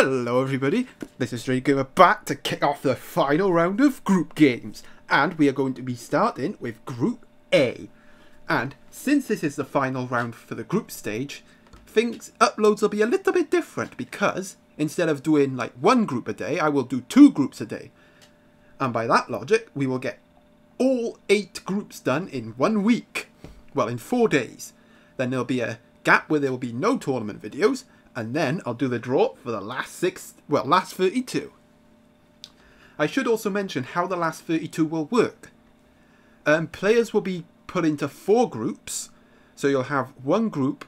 Hello everybody, this is Stranger Gamer back to kick off the final round of group games, and we are going to be starting with Group A. And since this is the final round for the group stage, uploads will be a little bit different, because instead of doing like one group a day, I will do two groups a day. And by that logic, we will get all 8 groups done in 1 week. Well, in 4 days. Then there'll be a gap where there will be no tournament videos, and then I'll do the draw for the last 32. I should also mention how the last 32 will work. Players will be put into 4 groups, so you'll have one group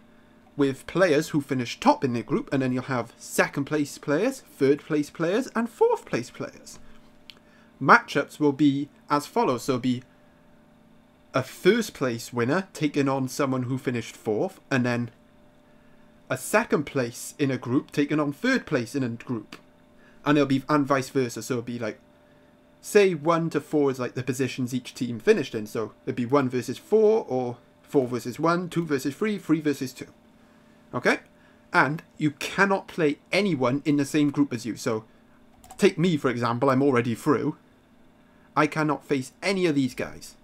with players who finish top in their group, and then you'll have second place players, third place players, and fourth place players. Matchups will be as follows, so it'll be a first place winner taking on someone who finished 4th, and then a second place in a group taking on third place in a group, and vice versa. So it'll be like, say 1 to 4 is like the positions each team finished in, so it'd be 1 versus 4, or 4 versus 1, 2 versus 3, 3 versus 2. Okay, and you cannot play anyone in the same group as you. So take me for example, I'm already through. I cannot face any of these guys.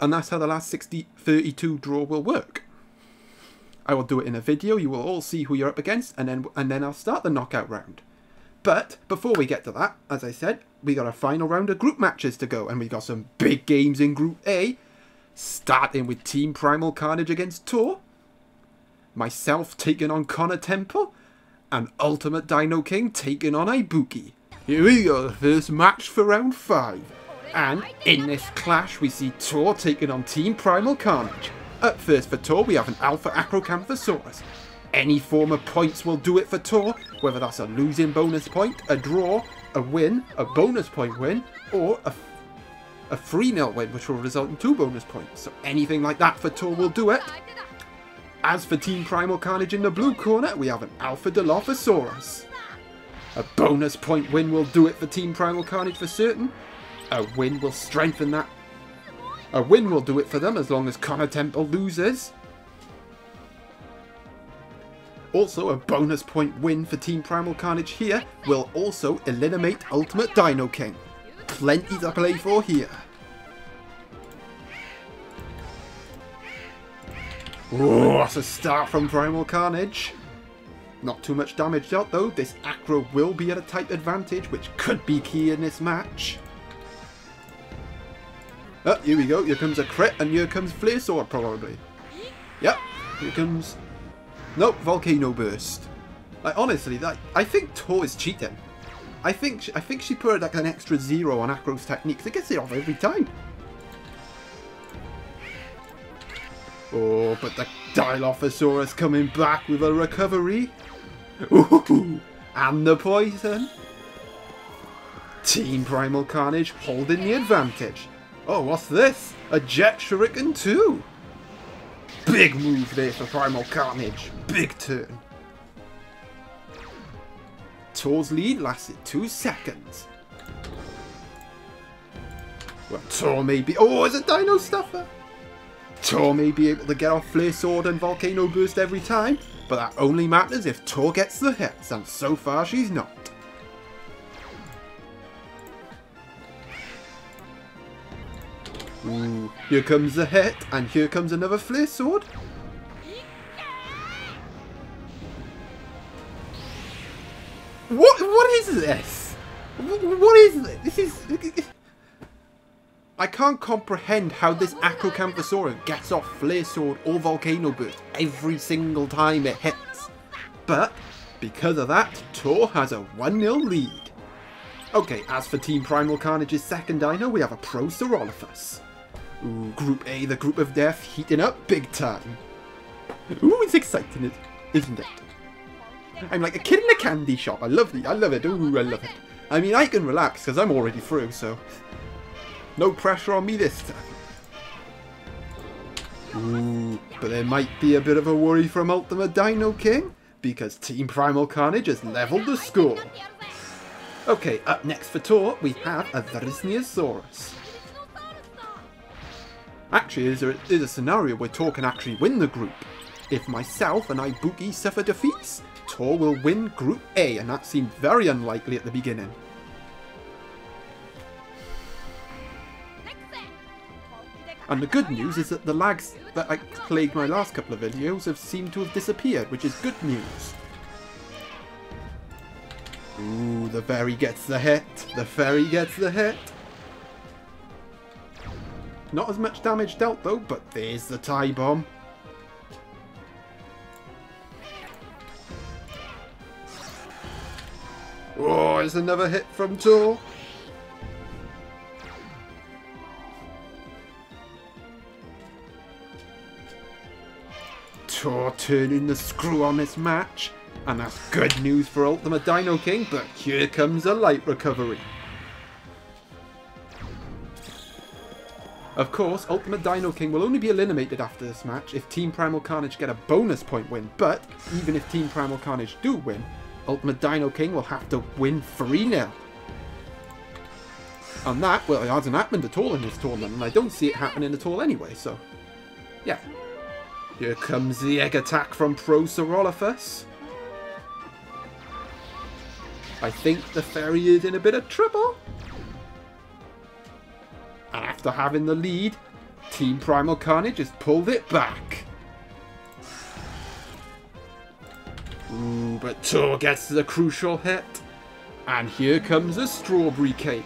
And that's how the last 32 draw will work. I will do it in a video, you will all see who you're up against, and then I'll start the knockout round. But before we get to that, as I said, we got a final round of group matches to go, and we got some big games in Group A, starting with Team Primal Carnage against Tor, myself taking on Connor Temple, and Ultimate Dino King taking on Ibuki. Here we go, the first match for round 5. And in this clash we see Tor taking on Team Primal Carnage. Up first for Tor we have an Alpha Acrocanthosaurus. Any form of points will do it for Tor, whether that's a losing bonus point, a draw, a win, a bonus point win, or a 3-0 win which will result in 2 bonus points. So anything like that for Tor will do it. As for Team Primal Carnage in the blue corner, we have an Alpha Dilophosaurus. A bonus point win will do it for Team Primal Carnage for certain. A win will strengthen that. A win will do it for them as long as Connor Temple loses. Also, a bonus point win for Team Primal Carnage here will also eliminate Ultimate Dino King. Plenty to play for here. Oh, that's a start from Primal Carnage. Not too much damage dealt though. This Acro will be at a type advantage, which could be key in this match. Oh, here we go. Here comes a crit, and here comes Flare Sword probably. Yep. Here comes... Nope, Volcano Burst. Like, honestly, I think Tor is cheating. I think she put like an extra 0 on Acro's techniques. It gets it off every time. Oh, but the Dilophosaurus coming back with a recovery. Ooh, and the poison. Team Primal Carnage holding the advantage. Oh, what's this? A Jet Shuriken too. Big move there for Primal Carnage. Big turn. Tor's lead lasted 2 seconds. Well, Tor may be... Oh, it's a Dino Stuffer. Tor may be able to get off Flare Sword and Volcano Burst every time, but that only matters if Tor gets the hits, and so far she's not. Ooh, here comes the hit, and here comes another Flare Sword. What is this? What is this? This is... I can't comprehend how this Acrocanthosaurus gets off Flare Sword or Volcano Burst every single time it hits. But because of that, Tor has a 1-0 lead. Okay, as for Team Primal Carnage's second dino, we have a Proceratosaurus. Ooh, Group A, the group of death, heating up big time. Ooh, it's exciting, isn't it? I'm like a kid in a candy shop. I love it. Ooh, I love it. I mean, I can relax because I'm already through, so... No pressure on me this time. Ooh, but there might be a bit of a worry from Ultimate Dino King, because Team Primal Carnage has leveled the score. Okay, up next for Tor, we have a Varisniosaurus. Actually, there's a scenario where Tor can actually win the group. If myself and Ibuki suffer defeats, Tor will win Group A, and that seemed very unlikely at the beginning. And the good news is that the lags that plagued my last couple of videos have seemed to have disappeared, which is good news. Ooh, the fairy gets the hit. The fairy gets the hit. Not as much damage dealt though, but there's the tie bomb. Oh, it's another hit from Tor. Tor turning the screw on this match. And that's good news for Ultimate Dino King, but here comes a light recovery. Of course, Ultimate Dino King will only be eliminated after this match if Team Primal Carnage get a bonus point win, but even if Team Primal Carnage do win, Ultimate Dino King will have to win 3-0. And that, well, it hasn't happened at all in this tournament, and I don't see it happening at all anyway, so yeah. Here comes the egg attack from Proceratosaurus. I think the fairy is in a bit of trouble. And after having the lead, Team Primal Carnage has pulled it back. Ooh, but Tor gets the crucial hit. And here comes a strawberry cake.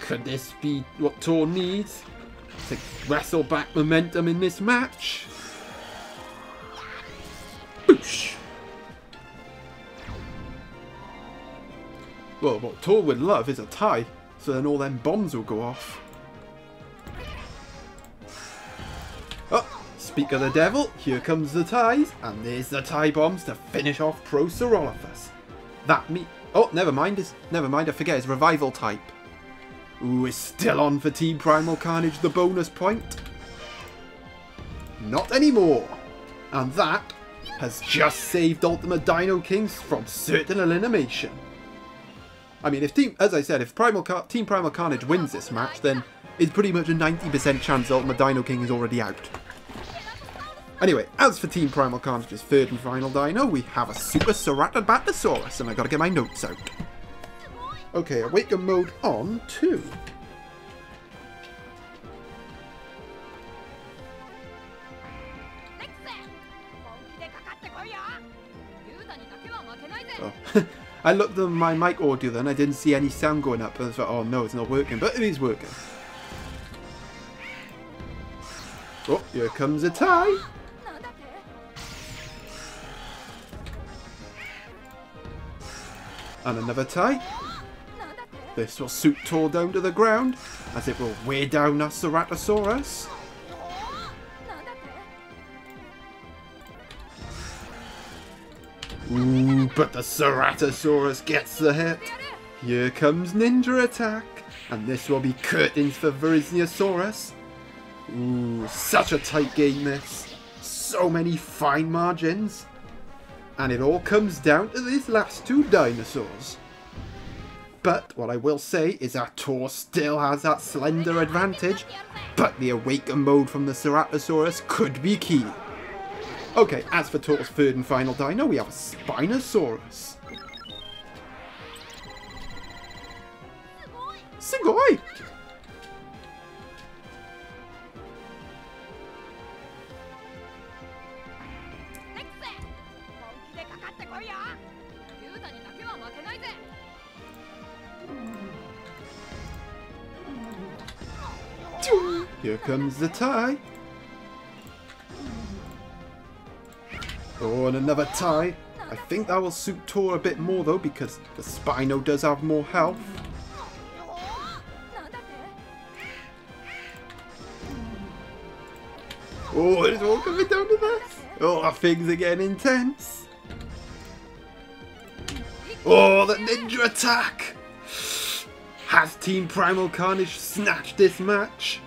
Could this be what Tor needs to wrestle back momentum in this match? Boosh! Well, what Tor would love is a tie, so then all them bombs will go off. Oh, speak of the devil, here comes the ties, and there's the tie bombs to finish off Proceratops. That me. Oh, never mind. I forget his revival type. Ooh, it's still on for Team Primal Carnage. The bonus point. Not anymore. And that has just saved Ultimate Dino Kings from certain elimination. I mean, if Team Primal Carnage wins this match, then it's pretty much a 90% chance that Ultimate Dino King is already out. Anyway, as for Team Primal Carnage's third and final dino, we have a Super Ceratosaurus, and I've got to get my notes out. Okay, Awaken Mode on 2. Oh. I looked at my mic audio then, I didn't see any sound going up, and I was like, oh no, it's not working, but it is working. Oh, here comes a tie! And another tie. This will suit Tor down to the ground, as it will weigh down our Ceratosaurus. Ooh, but the Ceratosaurus gets the hit. Here comes Ninja Attack. And this will be curtains for Varisniosaurus. Ooh, such a tight game this. So many fine margins. And it all comes down to these last two dinosaurs. But what I will say is that Tor still has that slender advantage. But the awaken mode from the Ceratosaurus could be key. Okay, as for Tor's third and final dino, we have a Spinosaurus. Sugoi! Here comes the tie. Oh, and another tie. I think that will suit Tor a bit more though, because the Spino does have more health. Oh, it's all coming down to this. Oh, things are getting intense. Oh, the ninja attack. Has Team Primal Carnage snatched this match?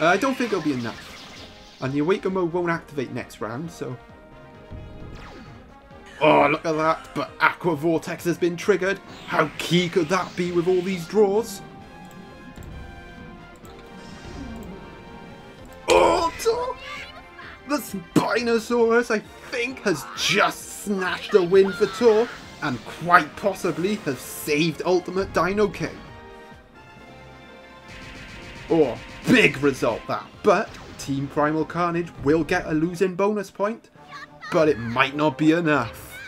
I don't think it'll be enough. And the awaken mode won't activate next round, so... Oh, look at that, but Aqua Vortex has been triggered. How key could that be with all these draws? Oh, the Spinosaurus, I think, has just snatched a win for Tor and quite possibly have saved Ultimate Dino King. Oh, big result that, but Team Primal Carnage will get a losing bonus point, but it might not be enough.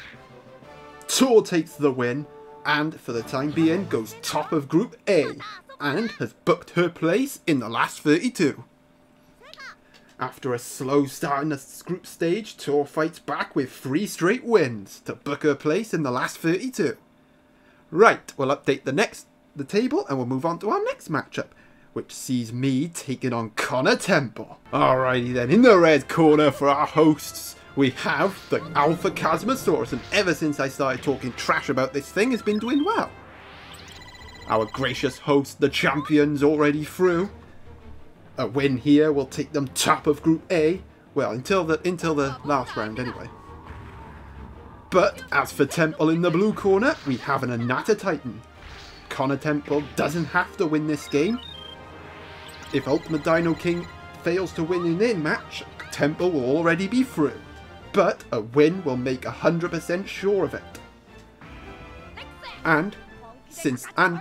Tor takes the win and for the time being goes top of Group A and has booked her place in the last 32. After a slow start in the group stage, Tor fights back with 3 straight wins to book her place in the last 32. Right, we'll update the table and we'll move on to our next matchup, which sees me taking on Connor Temple. Alrighty then, in the red corner for our hosts, we have the Alpha Chasmosaurus, and ever since I started talking trash about this thing, it's been doing well. Our gracious host, the champion's already through. A win here will take them top of Group A. Well, until the last round anyway. But as for Temple in the blue corner, we have an Anatotitan. Connor Temple doesn't have to win this game. If Ultimate Dino King fails to win in their match, Temple will already be through. But a win will make 100% sure of it. And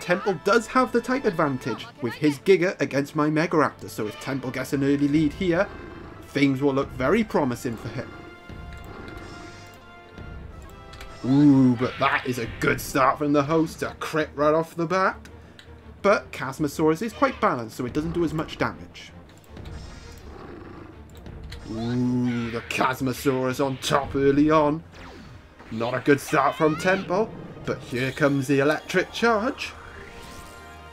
Temple does have the type advantage with his Giga against my Megaraptor, so if Temple gets an early lead here, things will look very promising for him. Ooh, but that is a good start from the host, a crit right off the bat. But Chasmosaurus is quite balanced, so it doesn't do as much damage. Ooh, the Chasmosaurus on top early on. Not a good start from Temple. But here comes the electric charge.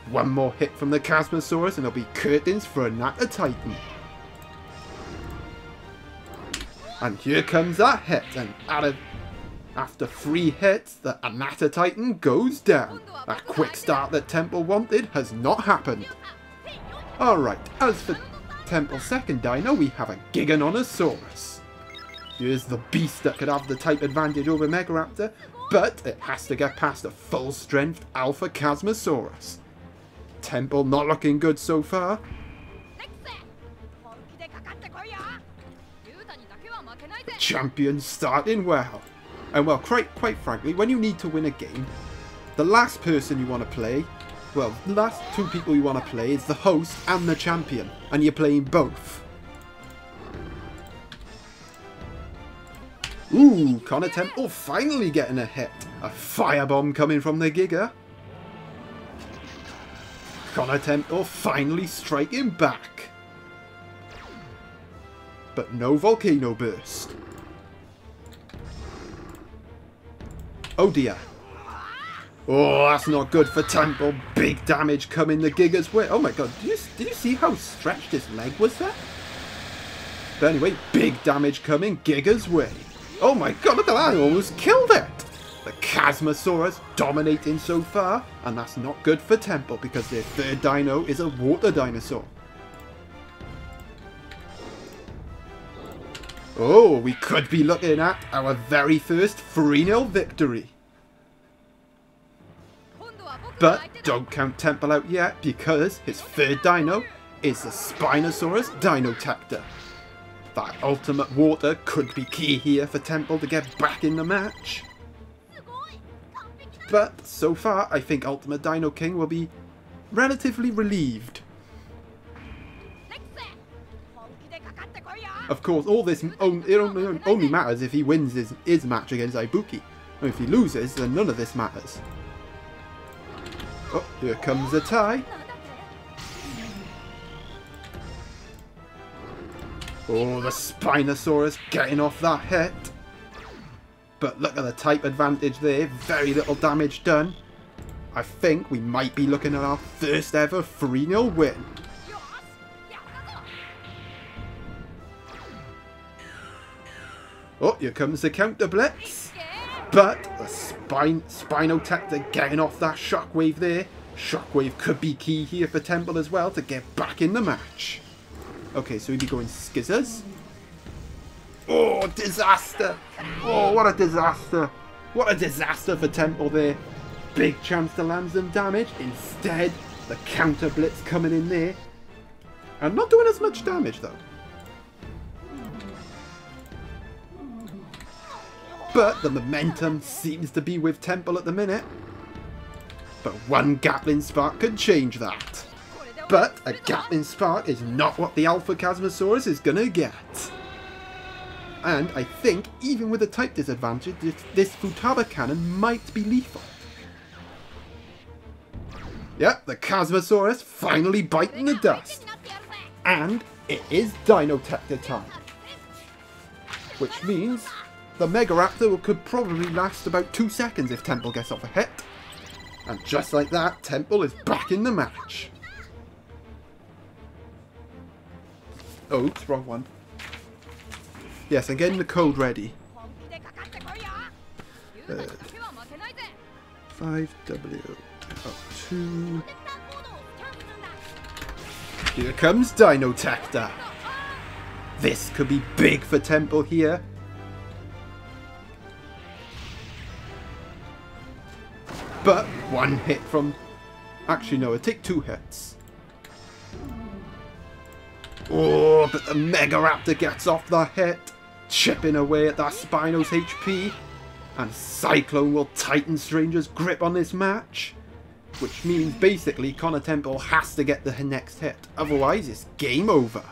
One more hit from the Chasmosaurus and there'll be curtains for Anatotitan. And here comes that hit, and after 3 hits, the Anatotitan goes down. That quick start that Temple wanted has not happened. Alright, as for Temple's second dino, we have a Giganonosaurus. Here's the beast that could have the type advantage over Megaraptor, but it has to get past a full-strength Alpha Chasmosaurus. Temple not looking good so far. The champion starting well. And well, quite frankly, when you need to win a game, the last person you want to play, well, the last 2 people you want to play is the host and the champion, and you're playing both. Ooh, Connor Temple finally getting a hit. A firebomb coming from the Giga. Connor Temple finally striking back. But no volcano burst. Oh dear. Oh, that's not good for Temple. Big damage coming the Giga's way. Oh my god, did you see how stretched his leg was there? But anyway, big damage coming Giga's way. Oh my god, look at that, I almost killed it! The Chasmosaurus dominating so far, and that's not good for Temple because their third dino is a water dinosaur. Oh, we could be looking at our very first 3-0 victory. But don't count Temple out yet because his third dino is the Spinosaurus Dino Tector. That ultimate water could be key here for Temple to get back in the match. But so far, I think Ultimate Dino King will be relatively relieved. Of course, all this only matters if he wins his match against Ibuki. And if he loses, then none of this matters. Oh, here comes a tie. Oh, the Spinosaurus getting off that hit. But look at the type advantage there. Very little damage done. I think we might be looking at our first ever 3-0 win. Oh, here comes the counter blitz. But the Spinotector getting off that shockwave there. Shockwave could be key here for Temple as well to get back in the match. Okay, so we'd be going Skizzers. Oh, disaster! Oh, what a disaster! What a disaster for Temple there. Big chance to land some damage. Instead, the counter blitz coming in there. And not doing as much damage, though. but the momentum seems to be with Temple at the minute. But one Gatling Spark could change that. But a Gatling Spark is not what the Alpha Chasmosaurus is going to get. And I think, even with a type disadvantage, this Futaba cannon might be lethal. Yep, the Chasmosaurus finally biting the dust. And it is Dino Tector time. Which means the Megaraptor could probably last about 2 seconds if Temple gets off a hit. And just like that, Temple is back in the match. Oops, wrong one. Yes, I'm getting the code ready. 5W02. Here comes Dino Tector. This could be big for Temple here. But one hit from... Actually, no, it'd take 2 hits. Oh, but the Megaraptor gets off the hit, chipping away at that Spino's HP. And Cyclone will tighten Stranger's grip on this match. Which means, basically, Connor Temple has to get the next hit. Otherwise, it's game over.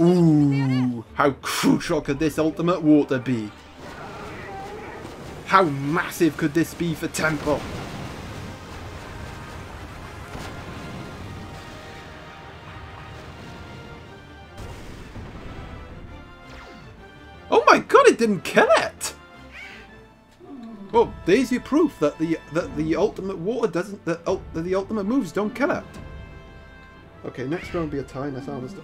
Ooh, how crucial could this Ultimate Water be? How massive could this be for Temple? Oh my god, it didn't kill it! Well, there's your proof that the Ultimate Water doesn't... that the Ultimate moves don't kill it. Okay, next round will be a tie, that's how this...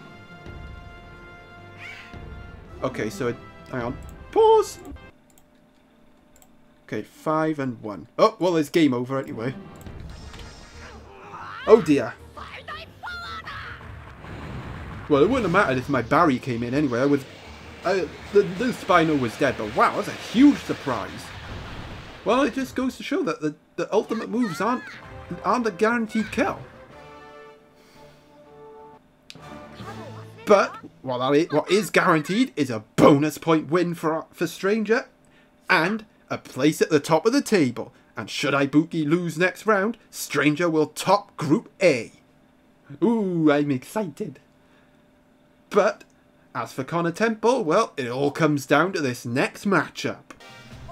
Okay, so it... Hang on. Pause! Okay, 5 and 1. Oh, well, it's game over anyway. Oh dear. Well, it wouldn't have mattered if my Barry came in anyway. I would... the Spino was dead, but wow, that's a huge surprise. Well, it just goes to show that the Ultimate moves aren't a guaranteed kill. But what is guaranteed is a bonus point win for Stranger, and a place at the top of the table. And should Ibuki lose next round, Stranger will top Group A. Ooh, I'm excited. But as for Connor Temple, well, it all comes down to this next matchup.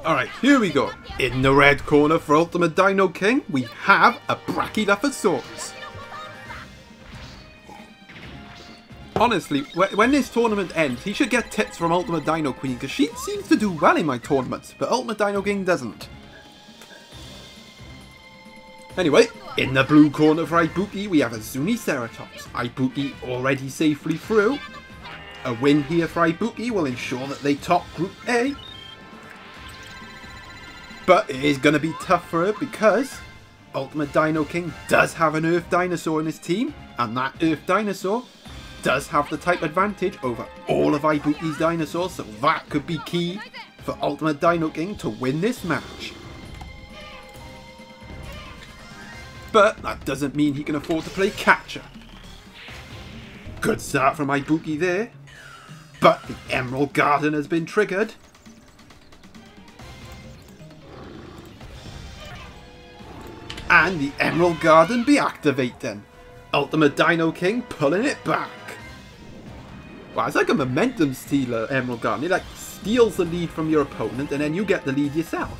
Alright, here we go. In the red corner for Ultimate Dino King, we have a Brachylophosaurus. Honestly, when this tournament ends, he should get tips from Ultimate Dino Queen, because she seems to do well in my tournaments, but Ultimate Dino King doesn't. Anyway, in the blue corner for Ibuki, we have a Zuniceratops. Ibuki already safely through. A win here for Ibuki will ensure that they top Group A. But it is going to be tough for her, because Ultimate Dino King does have an Earth Dinosaur in his team, and that Earth Dinosaur does have the type advantage over all of Ibuki's dinosaurs, so that could be key for Ultimate Dino King to win this match. But that doesn't mean he can afford to play catch-up. Good start from Ibuki there, but the Emerald Garden has been triggered. And the Emerald Garden be activated then. Ultimate Dino King pulling it back. Wow, it's like a momentum stealer, Emerald Garden. It like steals the lead from your opponent and then you get the lead yourself.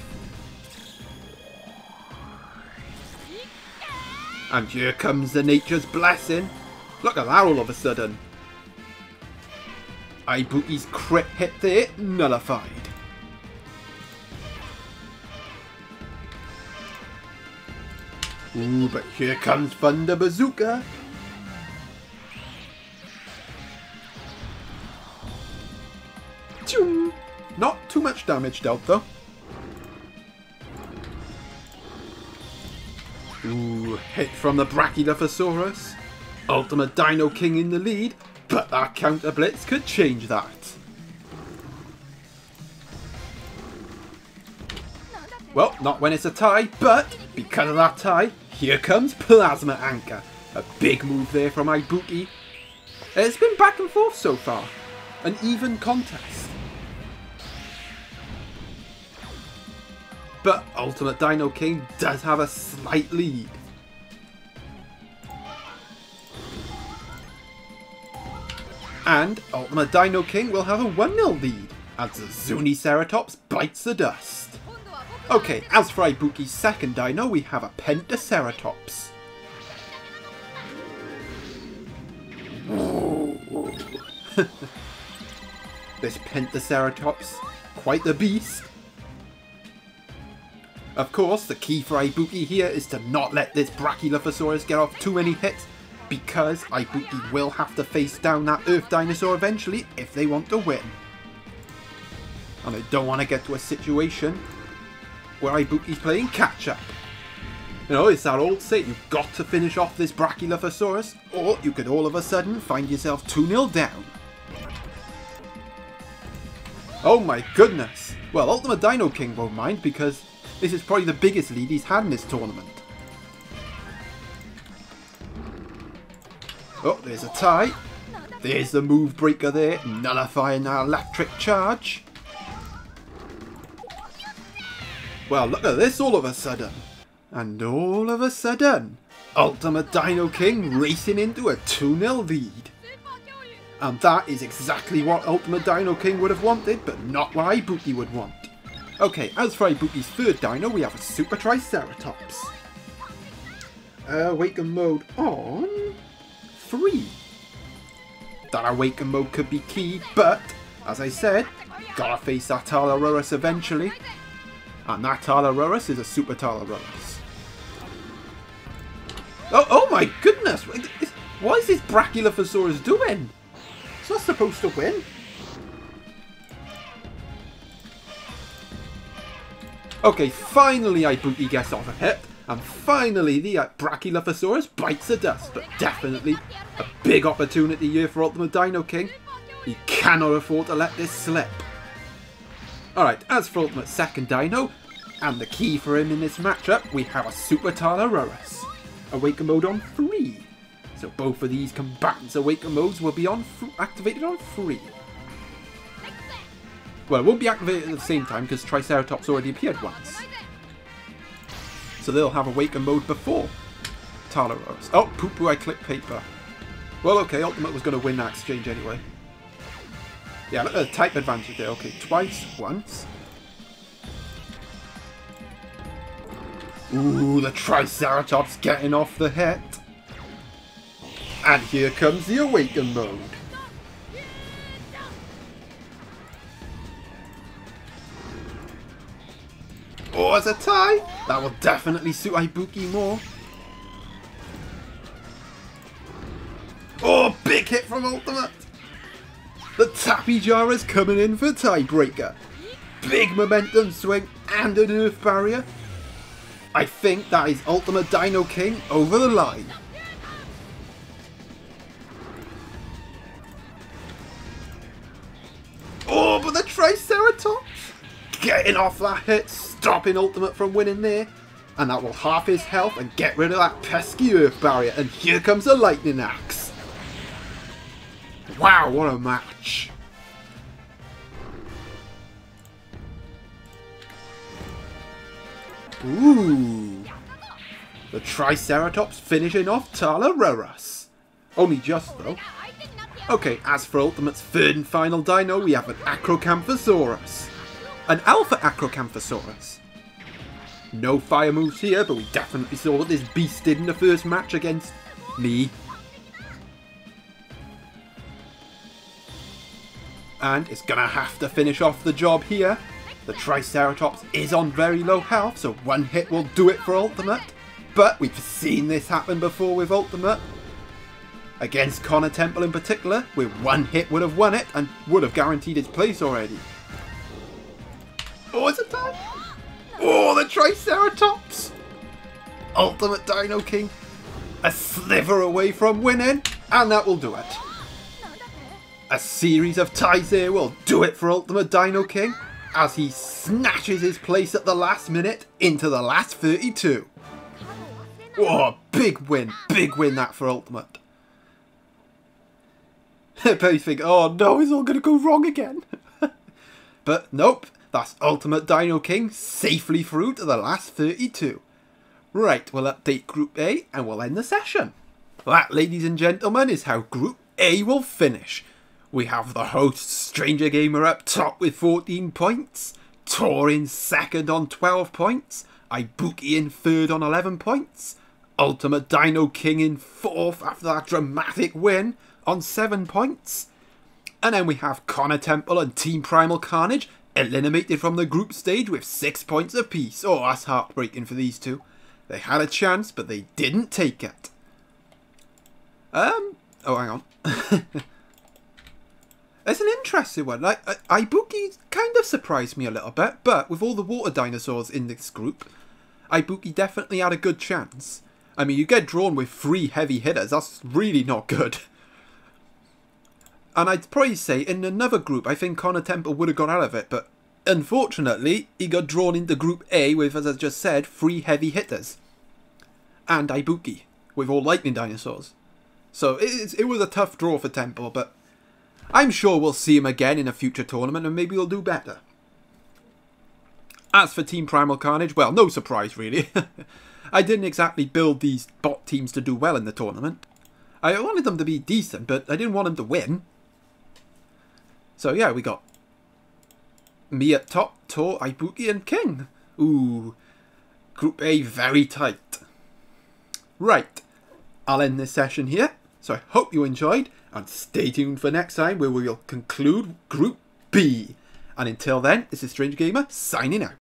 And here comes the Nature's Blessing. Look at that all of a sudden. Ibuki's crit hit there, nullified. Ooh, but here comes Thunder Bazooka. Not too much damage dealt though. Ooh, hit from the Brachylophosaurus. Ultimate Dino King in the lead, but that counter blitz could change that. Well, not when it's a tie, but because of that tie, here comes Plasma Anchor. A big move there from Ibuki. It's been back and forth so far. An even contest. but Ultimate Dino King does have a slight lead. And Ultimate Dino King will have a 1-0 lead as the Zuniceratops bites the dust. Okay, as for Ibuki's second dino, we have a Pentaceratops. This Pentaceratops, quite the beast. Of course, the key for Ibuki here is to not let this Brachylophosaurus get off too many hits, because Ibuki will have to face down that Earth Dinosaur eventually if they want to win. And I don't want to get to a situation where Ibuki's playing catch-up. You know, it's that old saying, you've got to finish off this Brachylophosaurus, or you could all of a sudden find yourself 2-0 down. Oh my goodness! Well, Ultimate Dino King won't mind, because this is probably the biggest lead he's had in this tournament. Oh, there's a tie. There's the move breaker there, nullifying our electric charge. Well, look at this all of a sudden. And all of a sudden, Ultimate Dino King racing into a 2-0 lead. And that is exactly what Ultimate Dino King would have wanted, but not what Ibuki would want. Okay, as for Ibuki's third dino, we have a Super Triceratops. Awaken mode on 3. That awaken mode could be key, but as I said, gotta face that Tarlarurus eventually, and that Tarlarurus is a Super Tarlarurus. Oh my goodness! What is this Brachylophosaurus doing? It's not supposed to win. Okay, finally Ibuki gets off a hit. And finally, the Brachylophosaurus bites the dust, but definitely a big opportunity here for Ultimate Dino King. He cannot afford to let this slip. Alright, as for Ultimate Second Dino, and the key for him in this matchup, we have a Super Tarlarurus. Awaken mode on 3. So both of these combatants' awaken modes will be on activated on 3. Well, it won't be activated at the same time because Triceratops already appeared once. So they'll have awaken mode before Tarlarurus. Oh, poo-poo, I clicked paper. Well, okay, Ultimate was going to win that exchange anyway. Yeah, look at the type advantage there. Okay, twice, once. Ooh, the Triceratops getting off the hit. And here comes the awaken mode. Oh, it's a tie! That will definitely suit Ibuki more. Oh, big hit from Ultimate! The Tappy Jar is coming in for tiebreaker. Big momentum swing and an earth barrier. I think that is Ultimate Dino King over the line. Oh, but the Triceratops getting off that hit, stopping Ultimate from winning there. And that will half his health and get rid of that pesky earth barrier. And here comes the lightning axe. Wow, what a match. Ooh. The Triceratops finishing off Tarlarurus. Only just, though. Okay, as for Ultimate's third and final dino, we have an Acrocanthosaurus. An Alpha Acrocanthosaurus. No fire moves here, but we definitely saw what this beast did in the first match against me. And it's going to have to finish off the job here. The Triceratops is on very low health, so one hit will do it for Ultimate. But we've seen this happen before with Ultimate. Against Connor Temple in particular, where one hit would have won it and would have guaranteed its place already. Oh, it's a tie! Oh, the Triceratops! Ultimate Dino King, a sliver away from winning, and that will do it. A series of ties here will do it for Ultimate Dino King as he snatches his place at the last minute into the last 32. Whoa, big win that for Ultimate. I bet you think, oh no, it's all going to go wrong again. But nope, That's Ultimate Dino King safely through to the last 32. Right, we'll update Group A and we'll end the session. That, ladies and gentlemen, is how Group A will finish. We have the host Stranger Gamer up top with 14 points, Tor in second on 12 points, Ibuki in third on 11 points, Ultimate Dino King in fourth after that dramatic win on 7 points. And then we have Connor Temple and Team Primal Carnage eliminated from the group stage with 6 points apiece. Oh, that's heartbreaking for these two. They had a chance, but they didn't take it. Oh, hang on. It's an interesting one. Like, Ibuki kind of surprised me a little bit, but with all the water dinosaurs in this group, Ibuki definitely had a good chance. I mean, you get drawn with 3 heavy hitters. That's really not good. And I'd probably say in another group, I think Connor Temple would have gone out of it, but unfortunately, he got drawn into Group A with, as I just said, 3 heavy hitters. And Ibuki, with all lightning dinosaurs. So it was a tough draw for Temple, but I'm sure we'll see him again in a future tournament and maybe we'll do better. As for Team Primal Carnage, well, no surprise really. I didn't exactly build these bot teams to do well in the tournament. I wanted them to be decent, but I didn't want them to win. So yeah, we got me at top, Tor, Ibuki and King. Ooh, Group A very tight. Right, I'll end this session here. So I hope you enjoyed and stay tuned for next time where we will conclude Group B. And until then, this is Stranger Gamer signing out.